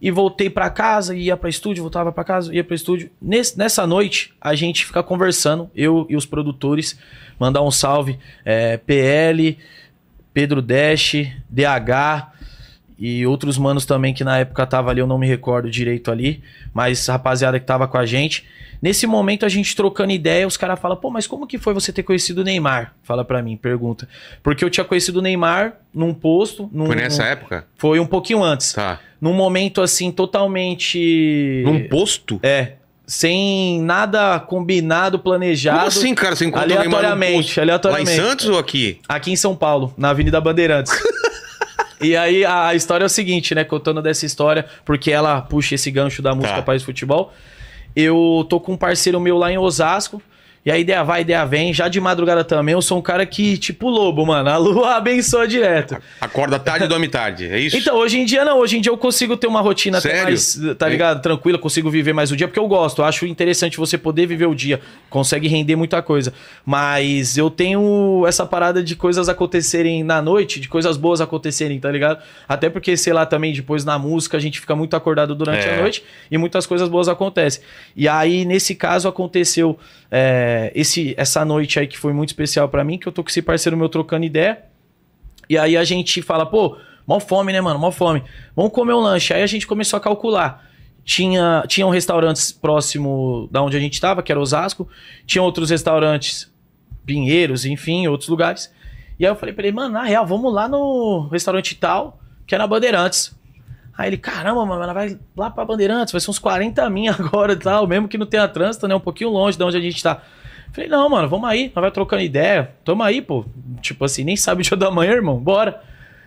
E voltei pra casa, ia pra estúdio, voltava pra casa, ia pro estúdio. Nessa noite, a gente fica conversando, eu e os produtores. Mandar um salve, PL, Pedro Desh, DH e outros manos também que na época tava ali, eu não me recordo direito ali, mas a rapaziada que tava com a gente. Nesse momento, a gente trocando ideia, os caras falam, pô, mas como que foi você ter conhecido o Neymar? Fala pra mim, pergunta. Porque eu tinha conhecido o Neymar num posto... Foi nessa época? Foi um pouquinho antes. Tá. Num momento, assim, totalmente... Num posto? É. Sem nada combinado, planejado. Como assim, cara? Você encontrou o Neymar num posto? Aleatoriamente. Lá em Santos ou aqui? Aqui em São Paulo, na Avenida Bandeirantes. E aí a história é o seguinte, né? Contando dessa história, porque ela puxa esse gancho da música, tá, País Futebol... Eu tô com um parceiro meu lá em Osasco, e a ideia vai, a ideia vem, já de madrugada também, eu sou um cara que, tipo lobo, mano, a lua abençoa direto. Acorda tarde e dorme tarde, é isso? Então, hoje em dia não, hoje em dia eu consigo ter uma rotina até mais, tá ligado, tranquila, consigo viver mais o dia, porque eu gosto, eu acho interessante você poder viver o dia, consegue render muita coisa, mas eu tenho essa parada de coisas acontecerem na noite, de coisas boas acontecerem, tá ligado? Até porque, sei lá, também depois na música a gente fica muito acordado durante a noite e muitas coisas boas acontecem. E aí, nesse caso, aconteceu... essa noite aí que foi muito especial pra mim, que eu tô com esse parceiro meu trocando ideia. E aí a gente fala, pô, mó fome, né, mano? Mó fome. Vamos comer um lanche. Aí a gente começou a calcular. Tinha um restaurante próximo da onde a gente tava, que era Osasco. Tinha outros restaurantes, Pinheiros, enfim, outros lugares. E aí eu falei pra ele, mano, na real, vamos lá no restaurante tal, que é na Bandeirantes. Aí ele, caramba, mano, ela vai lá pra Bandeirantes, vai ser uns 40 mil agora e tal, mesmo que não tenha trânsito, né? Um pouquinho longe de onde a gente tá. Falei, não, mano, vamos aí, nós vai trocando ideia, tamo aí, pô. Tipo assim, nem sabe o dia da manhã, irmão, bora.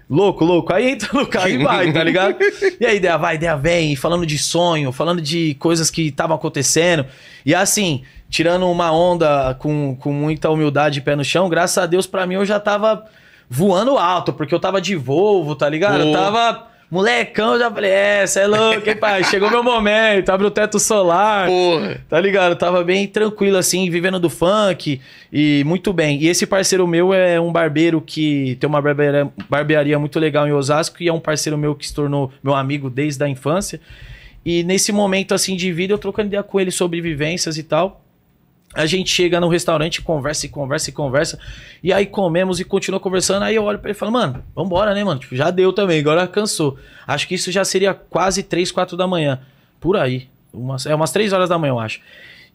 Louco. Aí entra no carro e vai, tá ligado? E aí, ideia vai, ideia vem, falando de sonho, falando de coisas que estavam acontecendo. E assim, tirando uma onda com muita humildade e pé no chão, graças a Deus, pra mim, eu já tava voando alto, porque eu tava de Volvo, tá ligado? Eu tava... Molecão, eu já falei, cê é louco, hein, pai? Chegou meu momento, abre o teto solar. Porra. Tá ligado? Eu tava bem tranquilo, assim, vivendo do funk e muito bem. E esse parceiro meu é um barbeiro que tem uma barbearia muito legal em Osasco e é um parceiro meu que se tornou meu amigo desde a infância. E nesse momento, assim, de vida, eu trocando ideia com ele sobre vivências e tal. A gente chega no restaurante, conversa. E aí comemos e continua conversando. Aí eu olho pra ele e falo, mano, vambora, né, mano? Tipo, já deu também, agora cansou. Acho que isso já seria quase 3, 4 da manhã. Por aí. Umas 3 horas da manhã, eu acho.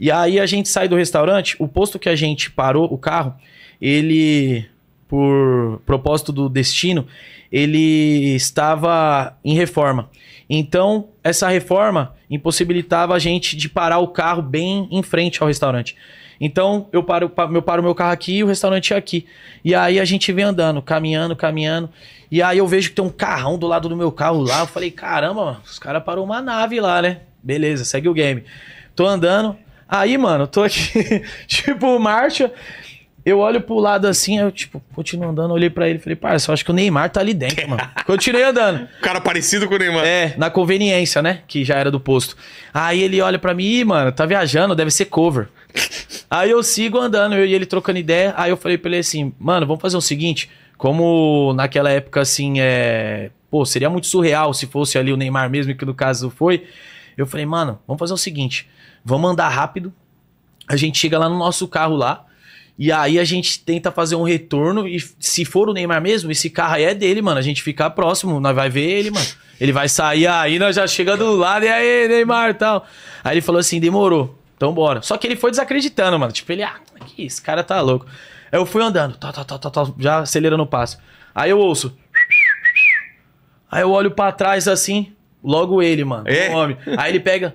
E aí a gente sai do restaurante. O posto que a gente parou, o carro, ele, por propósito do destino, ele estava em reforma. Então, essa reforma impossibilitava a gente de parar o carro bem em frente ao restaurante. Então, eu paro meu carro aqui e o restaurante é aqui. E aí a gente vem andando, caminhando. E aí eu vejo que tem um carrão do lado do meu carro lá. Eu falei, caramba, mano, os caras pararam uma nave lá, né? Beleza, segue o game. Tô andando. Aí, mano, tô aqui, tipo, marcha... Eu olho pro lado assim, eu tipo, continuo andando, olhei pra ele e falei, parça, eu acho que o Neymar tá ali dentro, mano. Continuei andando. Cara parecido com o Neymar. É, na conveniência, né, que já era do posto. Aí ele olha pra mim, ih, mano, tá viajando, deve ser cover. Aí eu sigo andando, eu e ele trocando ideia, aí eu falei pra ele assim, mano, vamos fazer o seguinte, como naquela época assim, pô, seria muito surreal se fosse ali o Neymar mesmo, que no caso foi. Eu falei, mano, vamos fazer o seguinte, vamos andar rápido, a gente chega lá no nosso carro lá, e aí a gente tenta fazer um retorno e se for o Neymar mesmo, esse carro aí é dele, mano. A gente fica próximo, nós vai ver ele, mano. Ele vai sair aí, nós já chega do lado e aí, Neymar e tal. Aí ele falou assim, demorou, então bora. Só que ele foi desacreditando, mano. Tipo, ele, que esse cara tá louco. Aí eu fui andando, já acelerando o passo. Aí eu ouço. Aí eu olho pra trás assim, logo ele, mano. Um homem. Aí ele pega,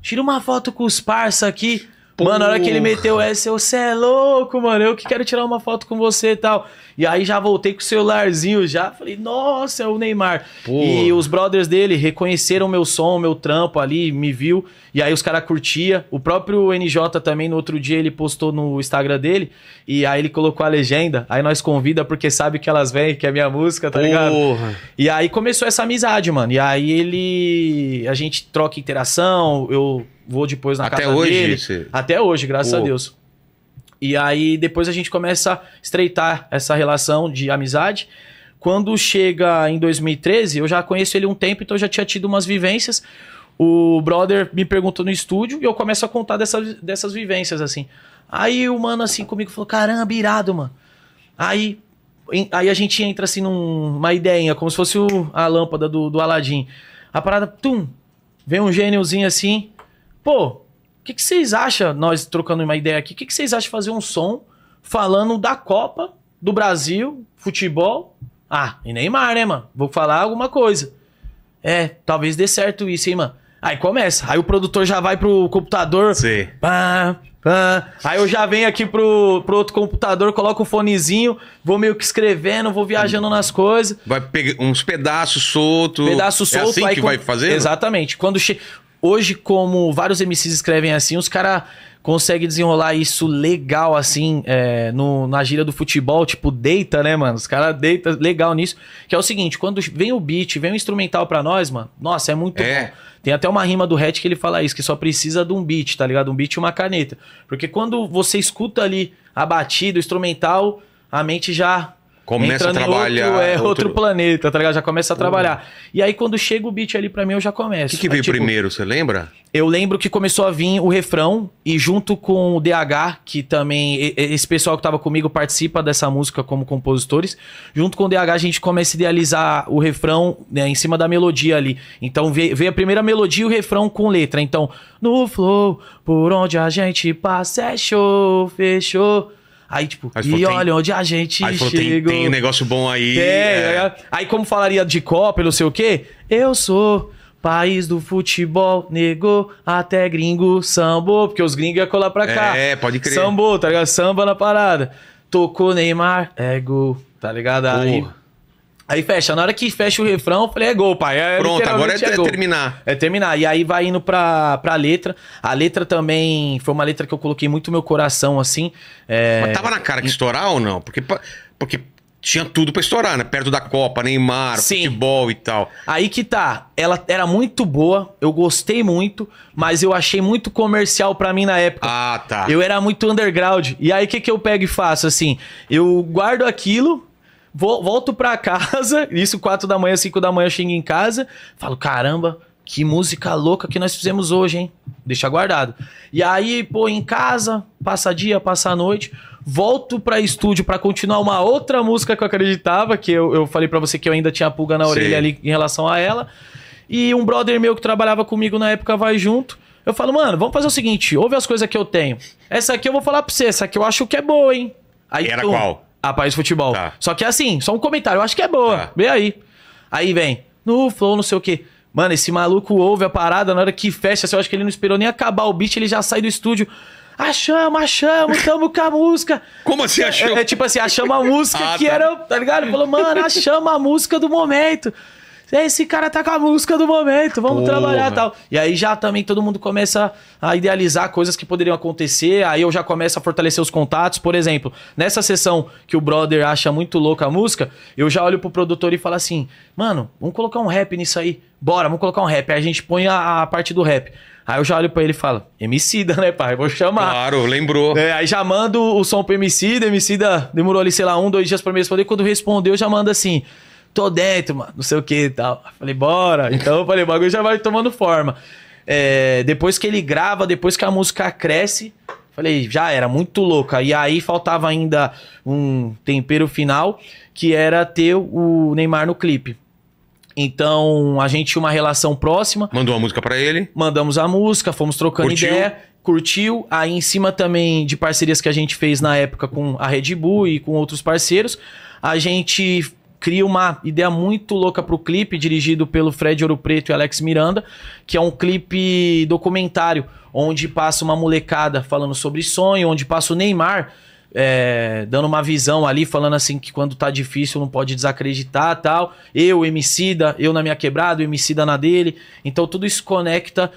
tira uma foto com os parça aqui. Mano, a hora que ele meteu essa, você é louco, mano, eu que quero tirar uma foto com você e tal. E aí já voltei com o celularzinho já, falei, nossa, é o Neymar. Porra. E os brothers dele reconheceram meu som, meu trampo ali, me viu, e aí os caras curtiam. O próprio NJ também, no outro dia, ele postou no Instagram dele, e aí ele colocou a legenda, aí nós convida porque sabe que elas vêm, que é minha música, tá ligado? E aí começou essa amizade, mano, e aí a gente troca interação, eu... Vou depois na casa dele. Até hoje, graças a Deus. E aí depois a gente começa a estreitar essa relação de amizade. Quando chega em 2013, eu já conheço ele um tempo, então eu já tinha tido umas vivências. O brother me perguntou no estúdio e eu começo a contar dessas vivências, assim. Aí o mano, assim, comigo falou, caramba, irado, mano. Aí a gente entra, assim, numa ideinha, como se fosse a lâmpada do Aladim. A parada, tum, vem um gêniozinho assim. Pô, o que vocês acham, nós trocando uma ideia aqui, o que vocês acham de fazer um som falando da Copa, do Brasil, futebol... Ah, e Neymar, né, mano? Vou falar alguma coisa. É, talvez dê certo isso, hein, mano? Aí começa. Aí o produtor já vai pro computador. Sim. Aí eu já venho aqui pro outro computador, coloco o fonezinho, vou meio que escrevendo, vou viajando nas coisas. Vai pegar uns pedaços soltos. Pedaço solto. É assim aí que vai fazer? Exatamente. Hoje, como vários MCs escrevem assim, os caras conseguem desenrolar isso legal, assim, na gíria do futebol, tipo, deita, né, mano? Os caras deitam legal nisso. Que é o seguinte, quando vem o beat, vem o instrumental pra nós, mano, nossa, é muito bom. Tem até uma rima do Red que ele fala isso, que só precisa de um beat, tá ligado? Um beat e uma caneta. Porque quando você escuta ali a batida, o instrumental, a mente já... Começa a trabalhar. Outro planeta, tá ligado? Já começa a trabalhar. E aí, quando chega o beat ali pra mim, eu já começo. O que veio primeiro, você lembra? Eu lembro que começou a vir o refrão, e junto com o DH, que também, esse pessoal que tava comigo participa dessa música como compositores, junto com o DH a gente começa a idealizar o refrão, né, em cima da melodia ali. Então veio a primeira melodia e o refrão com letra. Então, no flow, por onde a gente passa é show, fechou. Aí, tipo, e olha onde a gente chegou. Tem um negócio bom aí. Aí, como falaria de Copa, não sei o quê. Eu sou país do futebol, nego, até gringo, sambô. Porque os gringos iam colar pra cá. É, pode crer. Sambô, tá ligado? Samba na parada. Tocou Neymar, é gol, tá ligado? Aí fecha. Na hora que fecha o refrão, eu falei, é gol, pai. Pronto, agora é terminar. É terminar. E aí vai indo pra letra. A letra também foi uma letra que eu coloquei muito meu coração, assim. Mas tava na cara que estourar ou não? Porque tinha tudo pra estourar, né? Perto da Copa, Neymar, futebol e tal. Aí que tá. Ela era muito boa, eu gostei muito, mas eu achei muito comercial pra mim na época. Ah, tá. Eu era muito underground. E aí o que eu pego e faço, assim? Eu guardo aquilo... Volto pra casa, isso 4 da manhã, 5 da manhã eu chego em casa, falo, caramba, que música louca que nós fizemos hoje, hein? Deixa guardado. E aí, pô, em casa, passa dia, passa a noite, volto pra estúdio pra continuar uma outra música que eu acreditava, que eu falei pra você que eu ainda tinha a pulga na orelha ali em relação a ela, e um brother meu que trabalhava comigo na época vai junto. Eu falo, mano, vamos fazer o seguinte, ouve as coisas que eu tenho. Essa aqui eu vou falar pra você, essa aqui eu acho que é boa, hein? Aí, era qual? A País Futebol. Tá. Só que assim, só um comentário. Eu acho que é boa. Tá. Vem aí. Aí vem. No flow, não sei o quê. Mano, esse maluco ouve a parada na hora que fecha. Eu acho que ele não esperou nem acabar o beat. Ele já sai do estúdio. Achamos, tamo com a música. Como assim achou? É tipo assim, achamos a música que era... Tá ligado? Falou, mano, achamos a música do momento. Esse cara tá com a música do momento. Vamos trabalhar e tal. E aí já também todo mundo começa a idealizar coisas que poderiam acontecer. Aí eu já começo a fortalecer os contatos. Por exemplo, nessa sessão que o brother acha muito louca a música, eu já olho pro produtor e falo assim, mano, vamos colocar um rap nisso aí. Bora, vamos colocar um rap. Aí a gente põe a parte do rap. Aí eu já olho pra ele e falo, Emicida, né, pai? Vou chamar. Claro, lembrou. Aí já mando o som pro Emicida. Emicida demorou ali, sei lá, 1, 2 dias pra me responder. Quando respondeu, eu já mando assim... Tô dentro, mano, não sei o que e tal. Falei, bora. Então eu falei, o bagulho já vai tomando forma. Depois que ele grava, depois que a música cresce, falei, já era, muito louca. E aí faltava ainda um tempero final, que era ter o Neymar no clipe. Então a gente tinha uma relação próxima. Mandou a música pra ele. Mandamos a música, fomos trocando ideia. Curtiu. Aí em cima também de parcerias que a gente fez na época com a Red Bull e com outros parceiros, a gente... cria uma ideia muito louca pro clipe, dirigido pelo Fred Ouro Preto e Alex Miranda, que é um clipe documentário, onde passa uma molecada falando sobre sonho, onde passa o Neymar dando uma visão ali, falando assim que quando tá difícil não pode desacreditar e tal. Eu, Emicida, eu na minha quebrada, o Emicida na dele. Então tudo isso conecta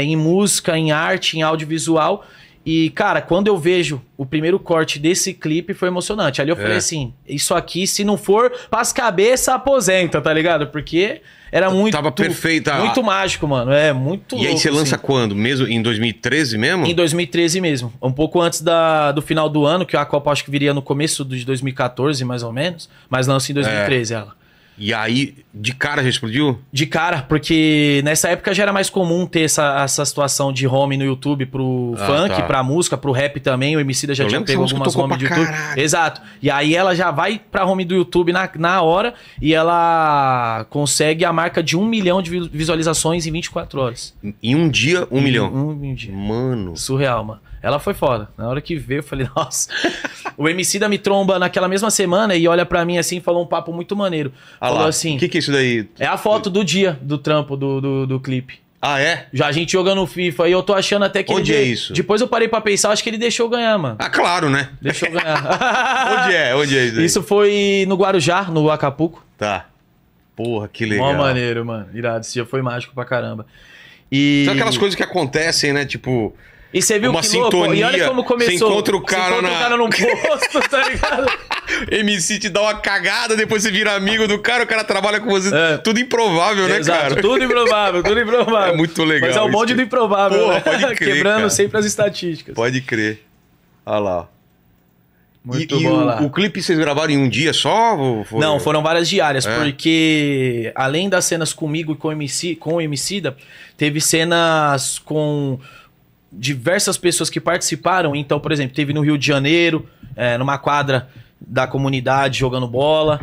em música, em arte, em audiovisual... E, cara, quando eu vejo o primeiro corte desse clipe, foi emocionante. Ali eu falei assim, isso aqui, se não for, pras cabeça, aposenta, tá ligado? Porque era muito... Tava perfeita. Muito mágico, mano. É, muito louco. E aí você lança quando? Mesmo em 2013 mesmo? Em 2013 mesmo. Um pouco antes do final do ano, que a Copa acho que viria no começo de 2014, mais ou menos. Mas lança em 2013 ela. E aí, de cara já explodiu? De cara, porque nessa época já era mais comum ter essa situação de home no YouTube pro funk, pra música, pro rap também. O Emicida já tinha pego algumas home do YouTube. Caralho. Exato. E aí ela já vai pra home do YouTube na hora e ela consegue a marca de 1 milhão de visualizações em 24 horas. Em um dia, um milhão? Em um dia. Mano. Surreal, mano. Ela foi foda. Na hora que veio, eu falei, nossa. O Emicida me tromba naquela mesma semana e olha pra mim assim e falou um papo muito maneiro. Ah, falou assim... O que é isso daí? É a foto do dia do trampo, do clipe. Ah, é? Já a gente jogando FIFA e eu tô achando até que... Onde é isso? Depois eu parei pra pensar, acho que ele deixou ganhar, mano. Ah, claro, né? Deixou ganhar. Onde é? Onde é isso daí? Isso foi no Guarujá, no Acapulco. Tá. Porra, que legal. Mó maneiro, mano. Irado. Esse dia foi mágico pra caramba. E... São aquelas coisas que acontecem, né? Tipo... E você viu uma que louco? Sintonia, e olha como começou. Você encontra o cara, num posto, tá ligado? MC te dá uma cagada, depois você vira amigo do cara, o cara trabalha com você. É. Tudo improvável, né, exato, cara? Tudo improvável, tudo improvável. É muito legal. Mas é um monte do improvável. Porra, pode crer, quebrando sempre as estatísticas. Pode crer. Olha lá. Muito bom, lá. O clipe vocês gravaram em um dia só? Foi... Não, foram várias diárias, porque além das cenas comigo e com o Emicida, teve cenas com... diversas pessoas que participaram. Então, por exemplo, teve no Rio de Janeiro, numa quadra da comunidade jogando bola,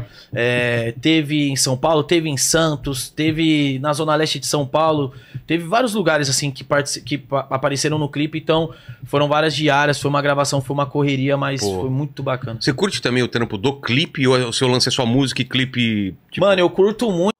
teve em São Paulo, teve em Santos, teve na Zona Leste de São Paulo, teve vários lugares assim que apareceram no clipe. Então foram várias diárias, foi uma gravação, foi uma correria, mas foi muito bacana. Você curte também o trampo do clipe ou o seu lance é só música e clipe? Tipo... Mano, eu curto muito.